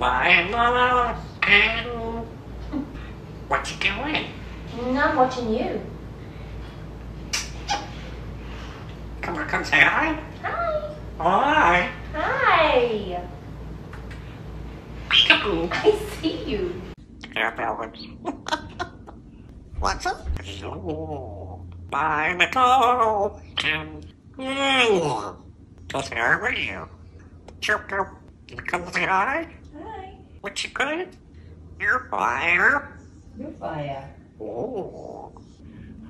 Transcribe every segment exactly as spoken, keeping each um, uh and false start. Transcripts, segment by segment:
What you doing? No, I'm watching you. Come on, come say hi. Hi. Hi. Hi. I see you. Yeah, that what's up? So, by the toe. And yeah. Does air with you? Chirp, chirp. You come say hi? Hi. What you good? You're fire. You're fire. Oh.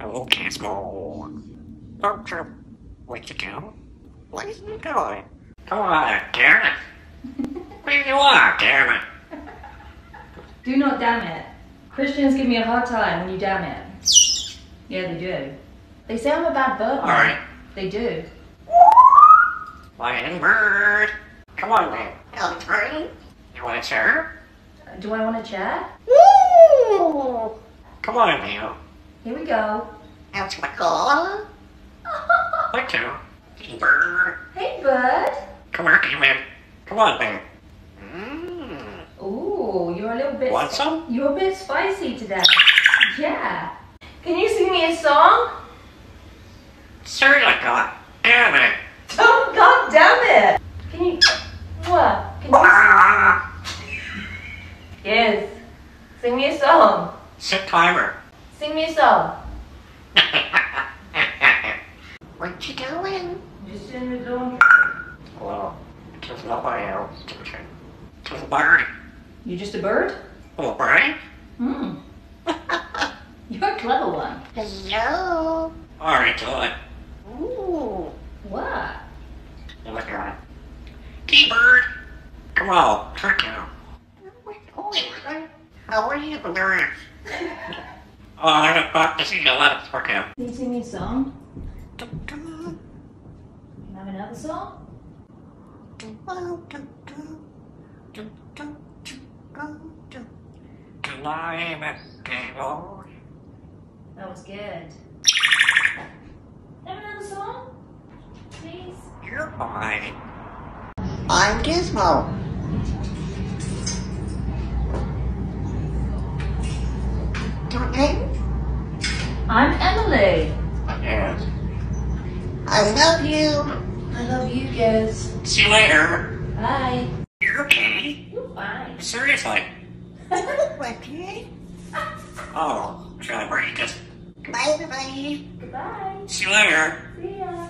Hello, Gizmo. Chirp, chirp. What you do? What are you doing? Come on, damn it. Where you are, damn it. Do not damn it. Christians give me a hard time when you damn it. Yeah, they do. They say I'm a bad bird. Alright. They do. Lion bird. Come on, man. Hello, bird. You want a chair? Do I want a chair? Woo! Come on, man. Here we go. That's my call. I do. Hey, bird. Hey, bird. Come on, come in. Come on, man. Mm. Ooh, you're a little bit... Want some? You're a bit spicy today. Yeah. Can you sing me a song? Sure, God damn it. Oh, God damn it. Can you... What? Can you... Ah. Yes. Sing me a song. Set timer. Sing me a song. What you doing? Just in the door. Hello. There's nobody else. There's a bird. You just a bird? Oh, right? Hmm. You're a clever one. Hello. Alright, Joy. Ooh. What? You look at it. Key bird. Come on, trick you. How are you, Valerian? Oh, I'm about to see a lot of trick you. Can you sing me a song? Can I have another song? Climb a table. That was good. Have another song? Please? You're fine. I'm Gizmo. Your name? I'm Emily. Yes. I love you. I love you, Giz. See you later. Bye. You're okay? You're fine. Seriously? Okay. Oh, should I break it? Goodbye, everybody. Goodbye. See you later. See ya.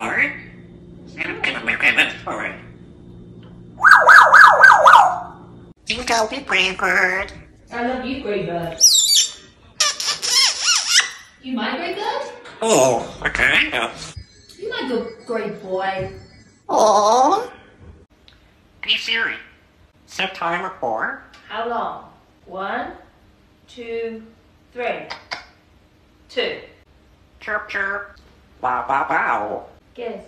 Alright. I'm gonna make a minute for it. You love me, Grey Bird. I love you, Grey Bird. You my Grey Bird? Oh, okay. Yeah. You my good great boy. Oh. Hey Siri, set timer for. How long? One, two, three, two. Chirp chirp. Bow bow bow. Guess.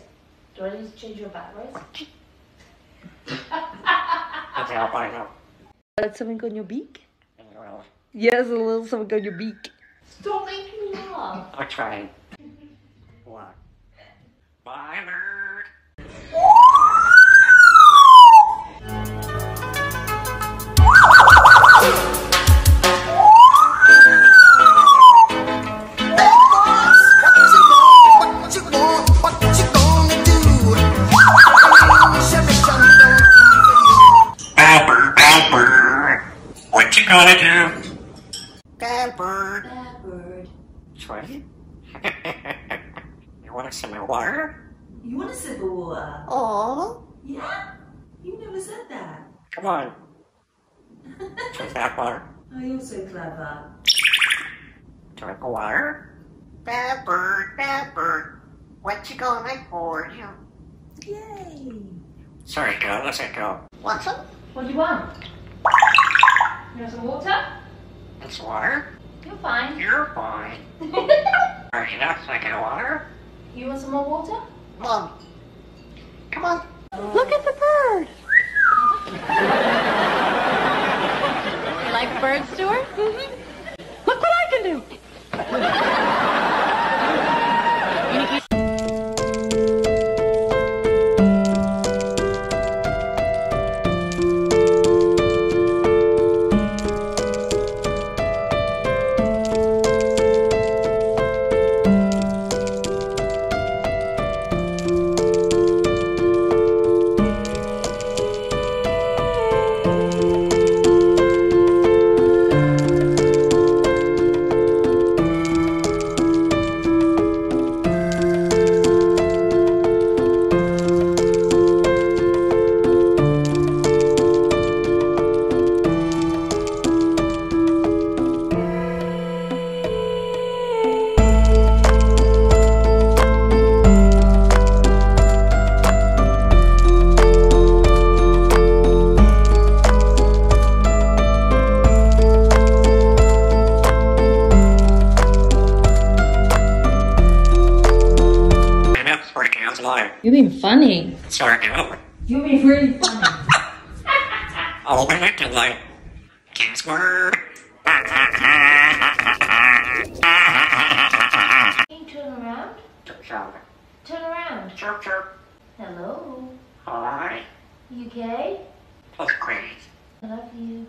Do I need to change your backwards? Okay, I'll find out. Got something on your beak? Well. Yes, a little something on your beak. Stop making me laugh. I'm trying. What? Bye, nerd. Albert, Albert, what you gonna do? Bad bird. Bad bird. Troy? You want to sip my water? You want to sip the water? Oh. Yeah? You never said that. Come on. Drink that water. Oh, you're so clever. Drink the water? Bad bird, bad bird. What you gonna make for you? Yay. Sorry, girl. Let's let go. What's up? What do you want? You want some water? It's water. You're fine. You're fine. Are you not drinking water? You want some more water? Mom. Come on. Oh. Look at the bird. You like birds, Stuart? Mm-hmm. Look what I can do. funny. So good. You'll be really funny. Oh, my God. Password. Can you turn around? Turn around. Chirp, chirp. Hello. Hi. You okay? That's great. I love you.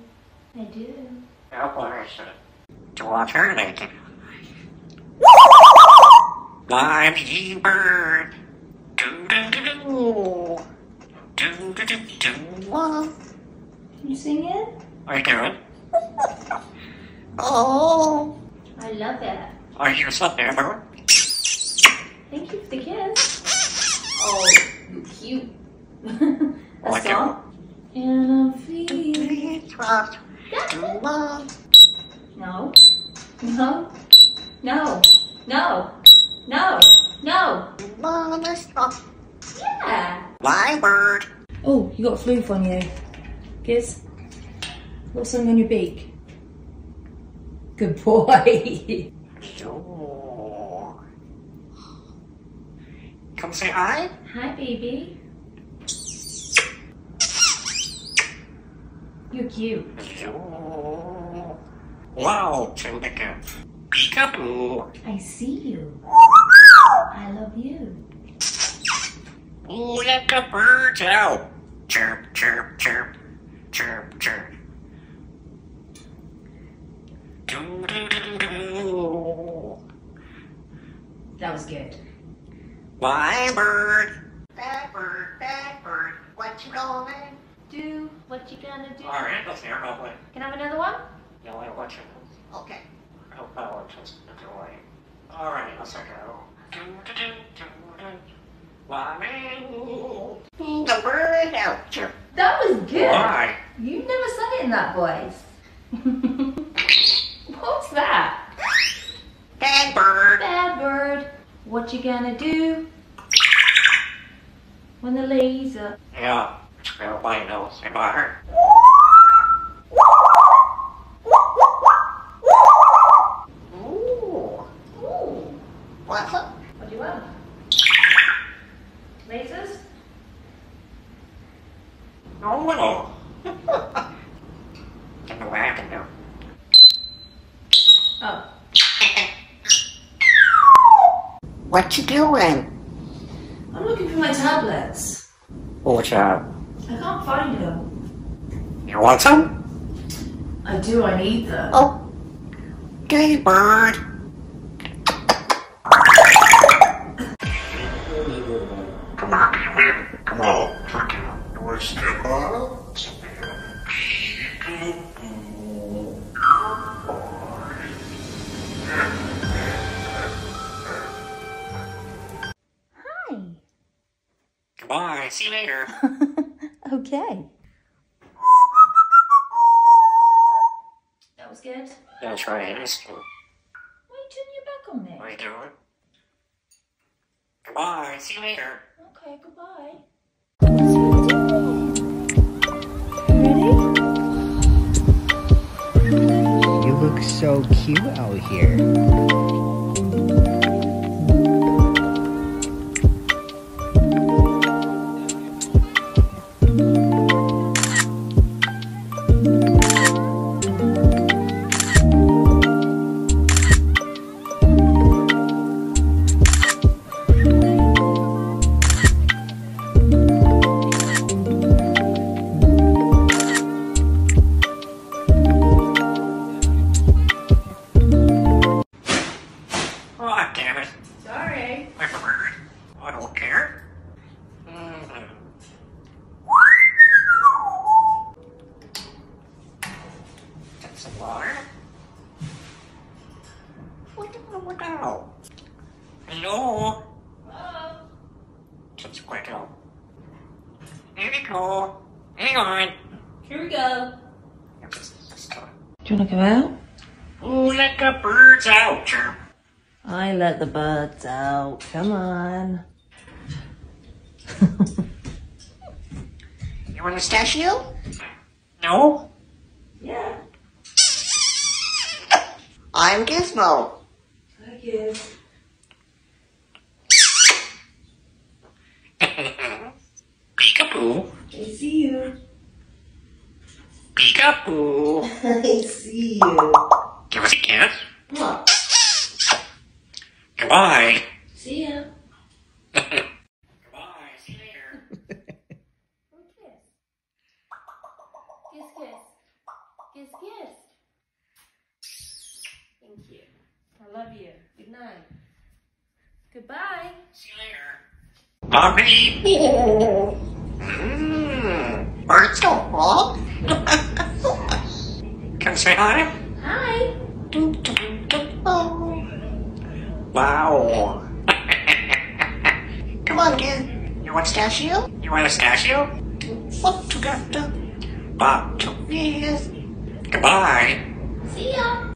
I do. No question. To alternative. I'm the bird. Do do do do. Do do do do. Can you sing it? I do. Oh. I love it. Are you something ever? Thank you for the kiss. Oh, you cute. A like song? It. And I'm feeling trapped. No. No. No. No. No. No. Mama, stop. Yeah. My word. Oh, you got fluff on you. Giz. What's something on your beak? Good boy. Oh. Come say hi. Hi, baby. You're cute. Oh. Wow, Chimbica. Peekaboo. I see you. I love you. Let the birds out. Chirp, chirp, chirp. Chirp, chirp. That was good. Why bird? Bad bird, bad bird. What you gonna do? What you gonna do? All right, let's hear it all the way. Can I have another one? No, I want you. Okay. I hope that one turns into a way. All right, let's go. Why the bird out? That was good. Why? You never said it in that voice. What's that? Bad bird. Bad bird. What you gonna do when the laser? Yeah, it's gonna bite those in my heart. Ooh. Ooh. What's up? What do you want? Lasers? No way. Get the way I can do. Oh. What you doing? I'm looking for my tablets. What tab? I can't find them. You want some? I do, I need them. Oh. Gay bird. Come on, come on. Come on. Come on. Where's the bottle? Bye, see you later. Okay. That was good. I'll try it. Why are you turning your back on me? What are you doing? Goodbye, see you later. Okay, goodbye. Ready? You look so cute out here. Hello. Hello. That's quite low. Here we go. Hang on. Here we go. Do you want to go out? Oh, let the birds out. I let the birds out. Come on. You want a statue? No. Yeah. I'm Gizmo. Hi, Giz. Peekaboo. I see you. Peekaboo. I see you. Give us a kiss. What? Goodbye. See ya. Goodbye. See you later. Or kiss. Kiss, kiss. Kiss, kiss. Thank you. I love you. Good night. Goodbye. See you later. Bobby! Mmm. Birds don't walk. Can I say hi? Hi. Do, do, do, oh. Wow. Come on, kid. You want pistachio? You want a pistachio? What you got to? Bob, yes. Goodbye. See ya.